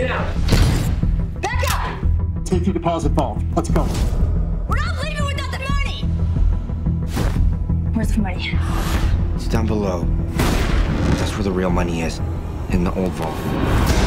Get out. Back up! Take your deposit, Vault. Let's go. We're not leaving without the money! Where's the money? It's down below. That's where the real money is. In the old vault.